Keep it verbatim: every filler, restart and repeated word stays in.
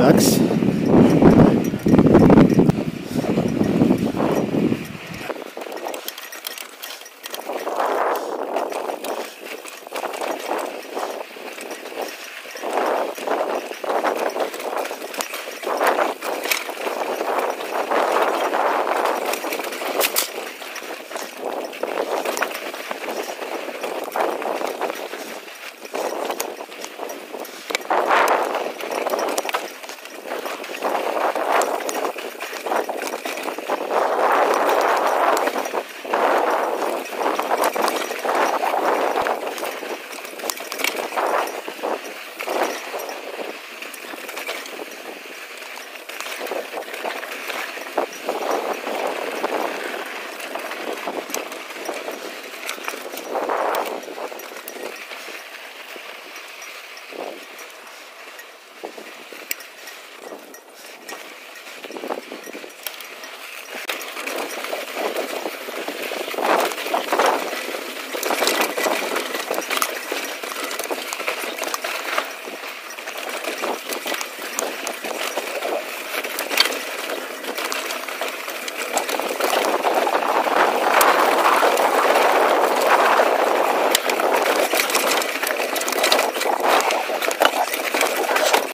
sucks.